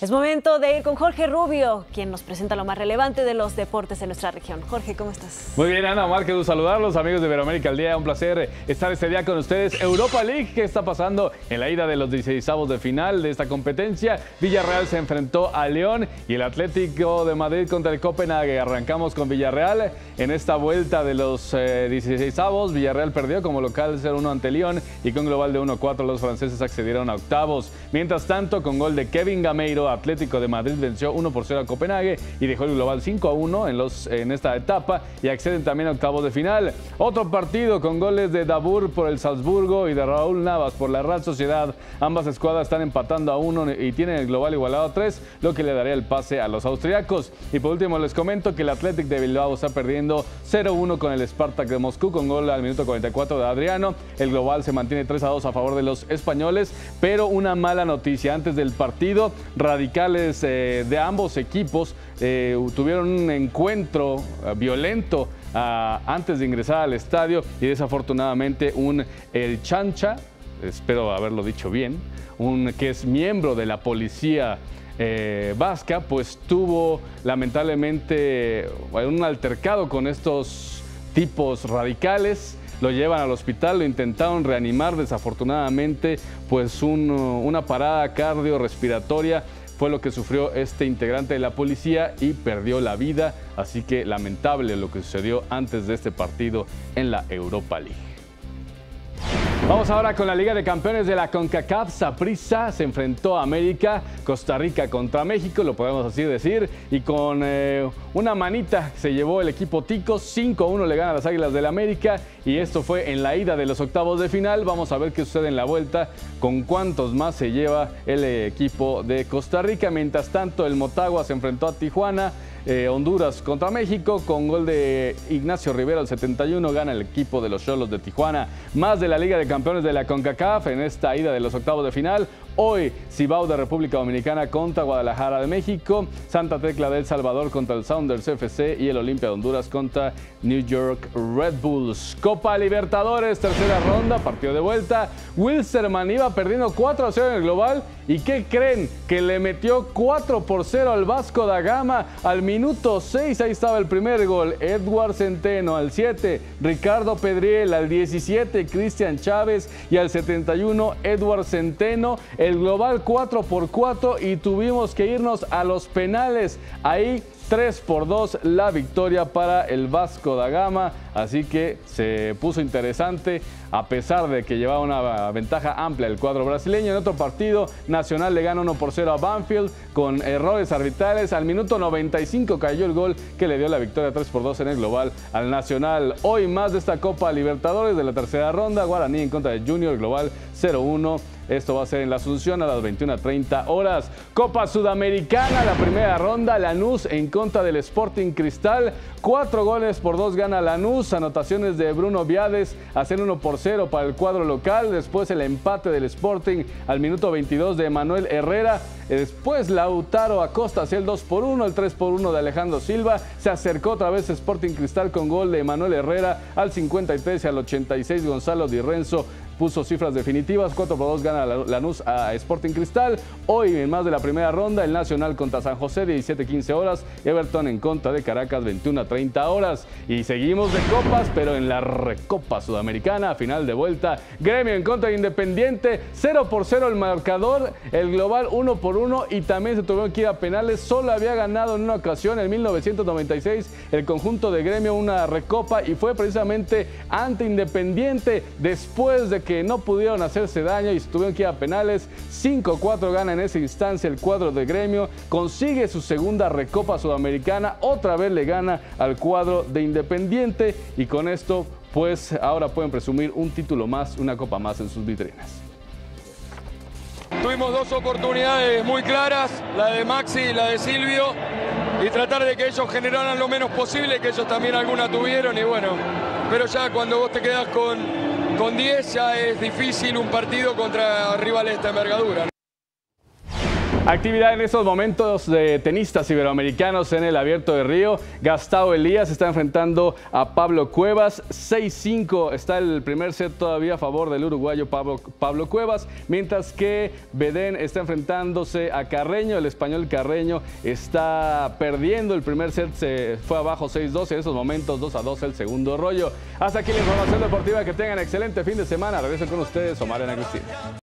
Es momento de ir con Jorge Rubio, quien nos presenta lo más relevante de los deportes de nuestra región. Jorge, ¿cómo estás? Muy bien, Ana Márquez, saludarlos, amigos de Iberoamérica al Día. Un placer estar este día con ustedes. Europa League, ¿qué está pasando en la ida de los 16avos de final de esta competencia? Villarreal se enfrentó a León y el Atlético de Madrid contra el Copenhague. Arrancamos con Villarreal. En esta vuelta de los 16avos, Villarreal perdió como local 0-1 ante León y con global de 1-4 los franceses accedieron a octavos. Mientras tanto, con gol de Kevin Gameiro, Atlético de Madrid venció 1-0 a Copenhague y dejó el global 5-1 en esta etapa y acceden también a octavos de final. Otro partido con goles de Dabur por el Salzburgo y de Raúl Navas por la Real Sociedad. Ambas escuadras están empatando a 1 y tienen el global igualado a 3, lo que le daría el pase a los austriacos. Y por último les comento que el Athletic de Bilbao está perdiendo 0-1 con el Spartak de Moscú con gol al minuto 44 de Adriano. El global se mantiene 3-2 a favor de los españoles, pero una mala noticia antes del partido. Radicales de ambos equipos tuvieron un encuentro violento antes de ingresar al estadio y desafortunadamente el chancha, espero haberlo dicho bien, que es miembro de la policía vasca, pues tuvo lamentablemente un altercado con estos tipos radicales. Lo llevan al hospital, lo intentaron reanimar, desafortunadamente pues una parada cardiorrespiratoria fue lo que sufrió este integrante de la policía y perdió la vida, así que lamentable lo que sucedió antes de este partido en la Europa League. Vamos ahora con la Liga de Campeones de la CONCACAF. Saprissa se enfrentó a América, Costa Rica contra México, lo podemos así decir, y con una manita se llevó el equipo tico, 5-1 le gana a las Águilas del América, y esto fue en la ida de los octavos de final. Vamos a ver qué sucede en la vuelta, con cuántos más se lleva el equipo de Costa Rica. Mientras tanto, el Motagua se enfrentó a Tijuana, Honduras contra México, con gol de Ignacio Rivera al 71, gana el equipo de los Xolos de Tijuana. Más de la Liga de Campeones de la CONCACAF en esta ida de los octavos de final. Hoy, Cibao de República Dominicana contra Guadalajara de México, Santa Tecla de El Salvador contra el Sounders FC y el Olimpia de Honduras contra New York Red Bulls. Copa Libertadores, tercera ronda, partido de vuelta. Wilstermann iba perdiendo 4-0 en el global. ¿Y qué creen? Que le metió 4-0 al Vasco da Gama al minuto 6, ahí estaba el primer gol. Edward Centeno al 7, Ricardo Pedriel al 17, Cristian Chávez y al 71, Edward Centeno. El global 4-4 y tuvimos que irnos a los penales. Ahí 3-2 la victoria para el Vasco da Gama, así que se puso interesante a pesar de que llevaba una ventaja amplia el cuadro brasileño. En otro partido, Nacional le gana 1-0 a Banfield con errores arbitrales. Al minuto 95 cayó el gol que le dio la victoria 3-2 en el global al Nacional. Hoy más de esta Copa Libertadores de la tercera ronda, Guaraní en contra de Junior, global 0-1. Esto va a ser en la Asunción a las 21:30 horas. Copa Sudamericana, la primera ronda, Lanús en contra del Sporting Cristal. 4-2 gana Lanús. Anotaciones de Bruno Viades, hacen 1-0 para el cuadro local. Después el empate del Sporting al minuto 22 de Manuel Herrera. Después Lautaro Acosta hacía el 2-1, el 3-1 de Alejandro Silva. Se acercó otra vez Sporting Cristal con gol de Manuel Herrera al 53 y al 86 Gonzalo Di Renzo puso cifras definitivas. 4-2 gana Lanús a Sporting Cristal. Hoy en más de la primera ronda, el Nacional contra San José, 17:15 horas. Everton en contra de Caracas, 21:30 horas. Y seguimos de copas, pero en la Recopa Sudamericana, final de vuelta. Gremio en contra de Independiente, 0-0 el marcador. El global 1-1 y también se tuvieron que ir a penales. Solo había ganado en una ocasión, en 1996, el conjunto de Gremio una Recopa y fue precisamente ante Independiente. Después de que no pudieron hacerse daño y tuvieron que ir a penales, 5-4 gana en esa instancia el cuadro de Gremio, consigue su segunda Recopa Sudamericana, otra vez le gana al cuadro de Independiente y con esto pues ahora pueden presumir un título más, una copa más en sus vitrinas. Tuvimos dos oportunidades muy claras, la de Maxi y la de Silvio, y tratar de que ellos generaran lo menos posible, que ellos también alguna tuvieron y bueno, pero ya cuando vos te quedás con 10 ya es difícil un partido contra rivales de esta envergadura, ¿no? Actividad en estos momentos de tenistas iberoamericanos en el Abierto de Río. Gastão Elías está enfrentando a Pablo Cuevas. 6-5 está el primer set todavía a favor del uruguayo Pablo Cuevas, mientras que Bedén está enfrentándose a Carreño. El español Carreño está perdiendo el primer set, se fue abajo 6-2, en esos momentos 2-2 el segundo rollo. Hasta aquí la información deportiva, que tengan excelente fin de semana. Regreso con ustedes, Omar y Ana Cristina.